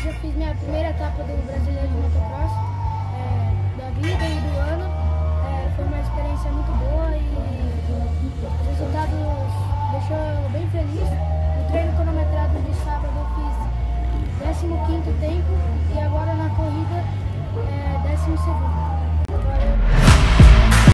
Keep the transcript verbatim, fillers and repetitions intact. hoje eu fiz minha primeira etapa do Brasileiro de Motocross, é, da vida e do ano. É, foi uma experiência muito boa e os resultados deixou eu bem feliz. No treino cronometrado de sábado eu fiz décimo quinto tempo.